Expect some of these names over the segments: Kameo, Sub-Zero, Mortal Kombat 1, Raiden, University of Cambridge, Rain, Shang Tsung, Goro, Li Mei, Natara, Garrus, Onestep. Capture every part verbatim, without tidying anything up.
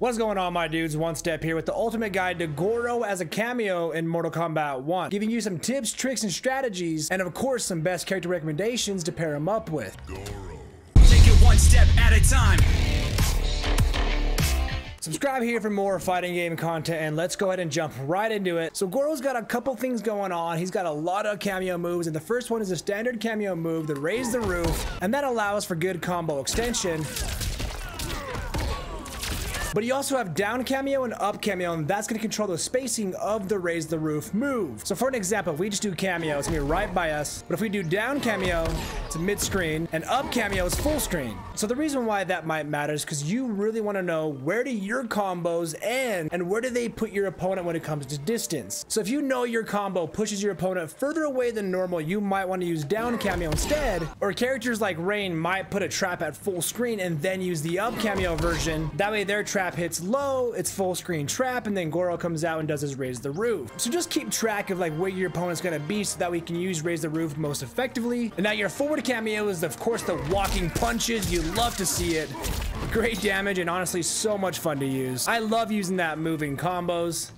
What's going on, my dudes? One Step here with the ultimate guide to Goro as a cameo in Mortal Kombat one, giving you some tips, tricks, and strategies, and of course some best character recommendations to pair him up with. Goro. Take it one step at a time. Subscribe here for more fighting game content, and let's go ahead and jump right into it. So Goro's got a couple things going on. He's got a lot of cameo moves, and the first one is a standard cameo move, the Raise the Roof, and that allows for good combo extension. But you also have down cameo and up cameo, and that's going to control the spacing of the Raise the Roof move. So for an example, if we just do cameo, it's going to be right by us. But if we do down cameo, it's mid-screen, and up cameo is full screen. So the reason why that might matter is because you really want to know, where do your combos end and where do they put your opponent when it comes to distance? So if you know your combo pushes your opponent further away than normal, you might want to use down cameo instead. Or characters like Rain might put a trap at full screen and then use the up cameo version. That way they're trap hits low, it's full screen trap, and then Goro comes out and does his Raise the Roof. So just keep track of like where your opponent's gonna be so that we can use Raise the Roof most effectively. And now your forward cameo is of course the walking punches. You love to see it. Great damage and honestly so much fun to use. I love using that move in combos.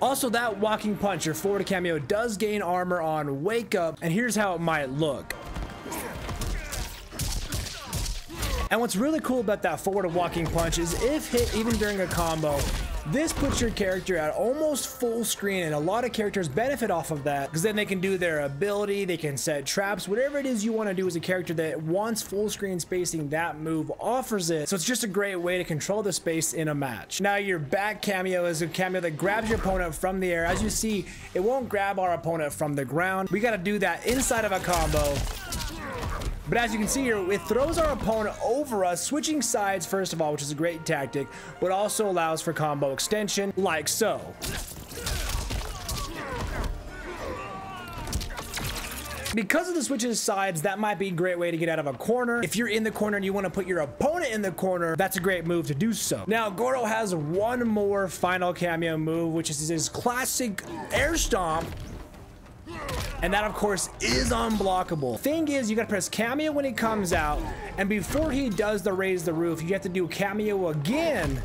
Also, that walking punch, your forward cameo, does gain armor on Wake Up, and here's how it might look. And what's really cool about that forward walking punch is if hit even during a combo, this puts your character at almost full screen, and a lot of characters benefit off of that because then they can do their ability, they can set traps, whatever it is you want to do as a character that wants full screen spacing, that move offers it. So it's just a great way to control the space in a match. Now your back cameo is a cameo that grabs your opponent from the air. As you see, it won't grab our opponent from the ground. We got to do that inside of a combo. But as you can see here, it throws our opponent over us, switching sides first of all, which is a great tactic, but also allows for combo extension, like so. Because of the switches sides, that might be a great way to get out of a corner. If you're in the corner and you want to put your opponent in the corner, that's a great move to do so. Now, Goro has one more final cameo move, which is his classic air stomp. And that, of course, is unblockable. Thing is, you gotta press cameo when he comes out, and before he does the Raise the Roof, you have to do cameo again,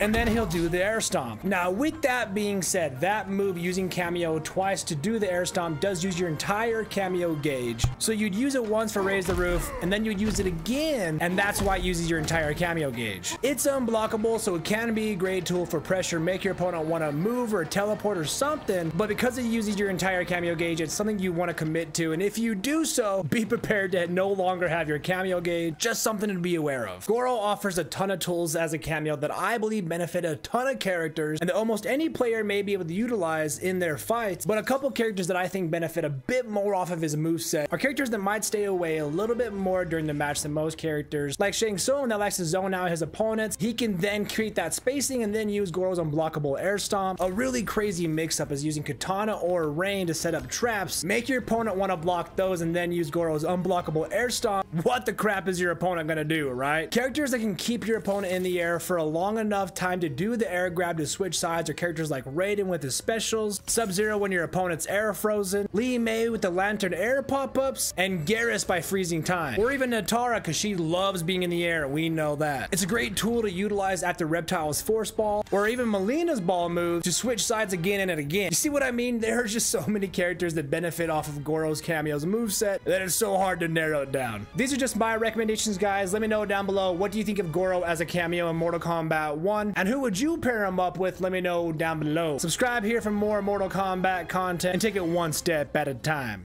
and then he'll do the air stomp. Now, with that being said, that move, using cameo twice to do the air stomp, does use your entire cameo gauge. So you'd use it once for Raise the Roof, and then you'd use it again, and that's why it uses your entire cameo gauge. It's unblockable, so it can be a great tool for pressure, make your opponent want to move or teleport or something, but because it uses your entire cameo gauge, it's something you want to commit to, and if you do so, be prepared to no longer have your cameo gauge. Just something to be aware of. Goro offers a ton of tools as a cameo that I believe benefit a ton of characters and that almost any player may be able to utilize in their fights, but a couple characters that I think benefit a bit more off of his moveset are characters that might stay away a little bit more during the match than most characters, like Shang Tsung, that likes to zone out his opponents. He can then create that spacing and then use Goro's unblockable air stomp. A really crazy mix-up is using Katana or Rain to set up traps, make your opponent want to block those, and then use Goro's unblockable air stomp. What the crap is your opponent gonna do, right? Characters that can keep your opponent in the air for a long enough time to do the air grab to switch sides, or characters like Raiden with his specials, Sub-Zero when your opponent's air frozen, Li Mei with the lantern air pop-ups, and Garrus by freezing time, or even Natara because she loves being in the air, we know that. It's a great tool to utilize after Reptile's force ball, or even Melina's ball move to switch sides again and again. You see what I mean? There are just so many characters that benefit off of Goro's cameo's moveset that it's so hard to narrow it down. These are just my recommendations, guys. Let me know down below, what do you think of Goro as a cameo in Mortal Kombat one? And who would you pair him up with? Let me know down below. Subscribe here for more Mortal Kombat content and take it one step at a time.